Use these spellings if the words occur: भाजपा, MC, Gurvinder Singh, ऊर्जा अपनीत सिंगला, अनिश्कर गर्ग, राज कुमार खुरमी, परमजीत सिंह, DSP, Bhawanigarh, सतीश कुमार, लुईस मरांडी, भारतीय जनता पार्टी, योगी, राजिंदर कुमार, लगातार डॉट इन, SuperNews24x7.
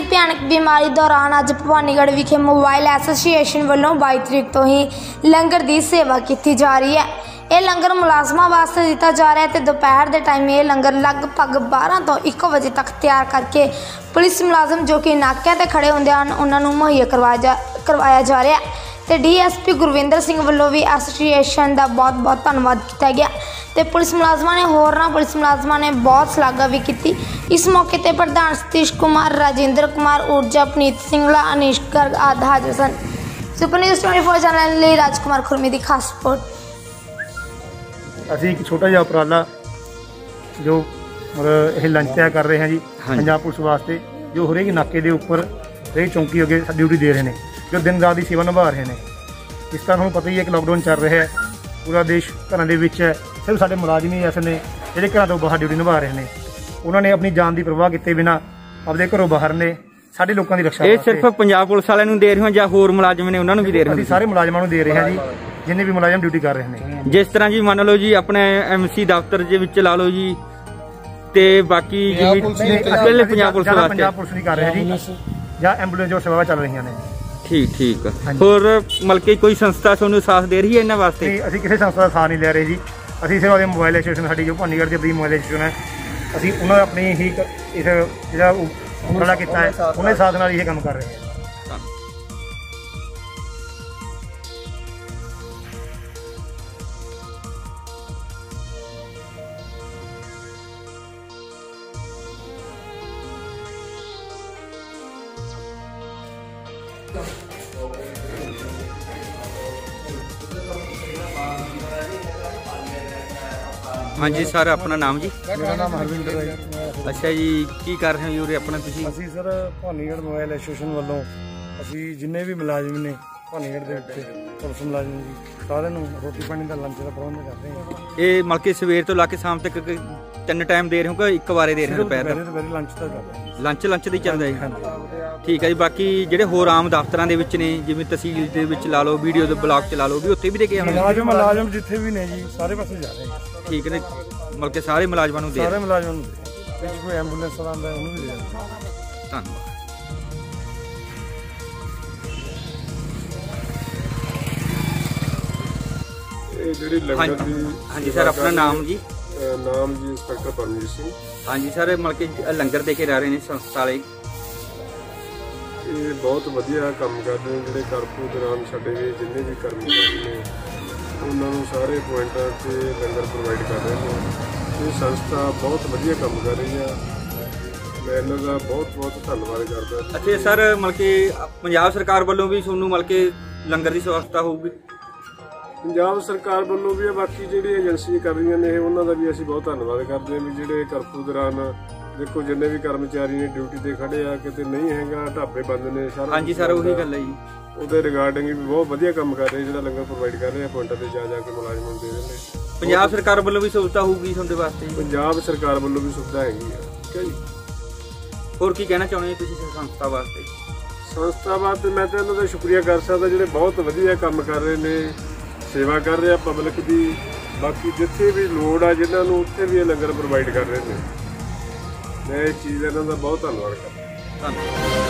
ਦੀ ਭਿਆਨਕ बीमारी दौरान अज भवानीगढ़ विखे मोबाइल एसोसीएशन वालों 22 तरीक तो ही लंगर की सेवा की जा रही है। यह लंगर मुलाजमान वास्ते दिता जा रहा है तो दोपहर के टाइम ये लंगर लगभग 12 तो 1 बजे तक तैयार करके पुलिस मुलाजम जो कि नाकियां ते खड़े होंदे हन उन्होंने मुहैया करवाया जा रहा है। तो DSP गुरविंदर सिंह वालों भी एसोसीएशन का बहुत बहुत धन्यवाद किया गया। तो पुलिस मुलाजमान ने होरना पुलिस मुलाजमान ने बहुत सलाह भी की। इस मौके पर प्रधान सतीश कुमार, राजिंदर कुमार, ऊर्जा अपनीत सिंगला, अनिश्कर गर्ग आदि हाजिर सन। सुपर न्यूज़ 24 चैनल लिए राज कुमार खुरमी की खास रिपोर्ट। अभी एक छोटा जहा उपराला जो मतलब लंच तैयार कर रहे हैं जी पंजाब पुलिस वास्ते, जो हरेक नाके के उपर हरेक चौंकी हो के ड्यूटी दे रहे हैं, जो दिन रात की सेवा निभा रहे हैं। इस तरह हम पता ही है कि लॉकडाउन चल रहा है, पूरा देश घर है, सिर्फ साढ़े मुलाजम ही ऐसे ने जोड़े घर तो बाहर ड्यूटी निभा रहे हैं। उन्होंने अपनी जान की परवाह किए बिना अपने घरों बाहर ने साढ़े लोगों की रक्षा। ये सिर्फ पंजाब पुलिस वालों दे रहे हो या होर मुलाजम ने उन्होंने भी दे रहे हो? सारे मुलाजमान दे रहे हैं जी, जिन्हें भी मुलाजम ड्यूटी कर रहे हैं। जिस तरह जी मान लो जी अपने MC दफ्तर ला लो जी, ते बाकी पंजाब पुलिस भी कर रहे हैं जी, या एंबूलेंस जो सेवा चल रही ने। ठीक ठीक। होर मतलब कोई संस्था तुहानू साथ दे रही है इन्हां वास्ते? असीं किसी संस्था दा साथ नहीं लै रहे जी, असीं सिर्फ अपने मोबाइल एसोसीएशन साडी जो भवानीगढ़ दी मोबाइल एसोसीएशन है, ਅਸੀਂ ਉਹਨਾਂ ਨੇ ਆਪਣੀ ਹੀ ਇਸ ਜਿਹੜਾ ਉਪਰਾਲਾ ਕੀਤਾ ਹੈ ਉਹਨੇ ਸਾਥ ਨਾਲ ਇਹ ਕੰਮ ਕਰ ਰਹੇ ਹਾਂ। हाँ जी सर, अपना नाम जी? मेरा नाम हरविंदर है। अच्छा जी, की कर रहे हो जी अपना तुसीं? असीं सर भवानीगढ़ मोबाइल एसोसीएशन वालों असीं जिन्ने भी मुलाजिम ने भवानीगढ़ दे उत्ते पुलिस मुलाजिम जी सारिआं नूं रोटी पानी दा लंच दा प्रबंध कर रहे हैं। ये मतलब कि सवेर तो लाके शाम तक तीन टाइम दे रहे हो कि एक बारे दे रहे हो? दोपहर का लंच तो लंच दी चलदा है। ठीक है जी। बाकी जिहड़े होर आम दफ्तरां दे विच ने जिवें तहसील दे विच ला लो, वीडियो दे ब्लॉक च ला लो, भी उत्थे भी लेके आउंदे मुलाजम जिथे भी ने जी सारे पासे जा रहे हैं। ठीक है, मतलब कि सारे मुलाजमां नूं दे सारे मुलाजमां नूं दे कोई एंबूलेंस वाला आंदा उहनूं भी दे। धन्नवाद। ਇਹ ਜਿਹੜੀ ਲੰਗਰ ਦੀ। हाँ जी सर, अपना नाम जी? नाम जी इंस्पेक्टर परमजीत सिंह। हाँ जी सर, मतलब कि लंगर दे के रह रहे ने संस्था वाले, ਇਹ ਬਹੁਤ ਵਧੀਆ ਕੰਮ ਕਰਦੇ ਨੇ। ਜਿਹੜੇ ਕਰਫਿਊ ਦੌਰਾਨ ਸਾਡੇ ਜਿੰਨੇ ਵੀ ਕਰਮਚਾਰੀ ਨੇ ਉਹਨਾਂ ਨੂੰ ਸਾਰੇ ਪੁਆਇੰਟਾਂ 'ਤੇ ਲੰਗਰ ਪ੍ਰੋਵਾਈਡ ਕਰ ਰਹੇ ਨੇ। ਇਹ ਸੰਸਥਾ ਬਹੁਤ ਵਧੀਆ ਕੰਮ ਕਰ ਰਹੀ ਆ, ਮੈਂ ਇਹਨਾਂ ਦਾ ਬਹੁਤ ਬਹੁਤ ਧੰਨਵਾਦ ਕਰਦਾ। ਅੱਛਾ ਸਰ, ਮਤਲਬ ਕਿ ਪੰਜਾਬ ਸਰਕਾਰ ਵੱਲੋਂ ਵੀ ਤੁਹਾਨੂੰ ਮਤਲਬ ਕਿ ਲੰਗਰ ਦੀ ਸਹੂਲਤ ਹੋਊਗੀ? ਪੰਜਾਬ ਸਰਕਾਰ ਵੱਲੋਂ ਵੀ, ਬਾਕੀ ਜਿਹੜੀ ਏਜੰਸੀਆਂ ਕਰ ਰਹੀਆਂ ਨੇ ਉਹਨਾਂ ਦਾ ਵੀ ਅਸੀਂ ਬਹੁਤ ਧੰਨਵਾਦ ਕਰਦੇ ਹਾਂ। ਵੀ ਜਿਹੜੇ ਕਰਫਿਊ ਦੌਰਾਨ देखो जिन्हें भी कर्मचारी ने ड्यूटी से खड़े आ कि नहीं है, ढाबे बंद ने सारा। हाँ जी सर, वही गल है जी। उसके रिगार्डिंग भी बहुत वधिया काम कर रहे हैं, जो लंगर प्रोवाइड कर रहे हैं, पॉइंटा से जा जाके मुलाजमान दे रहे हैं। पंजाब सरकार वालों भी सुविधा होगी तुम्हारे वास्ते? पंजाब सरकार वालों भी सुविधा हैगी है। ठीक है जी। और की कहना चाहते हो तुम संस्था वास्ते? संस्था वास्ते मैं तो इन्होंने शुक्रिया कर सकता, जो बहुत वधिया काम कर रहे हैं, सेवा कर रहे हैं पब्लिक की। बाकी जिथे भी लोड़ आ जिन्होंने उत्थे भी लंगर प्रोवाइड कर रहे हैं। मैं इस चीज़ का इन्हों का बहुत धन्यवाद करता।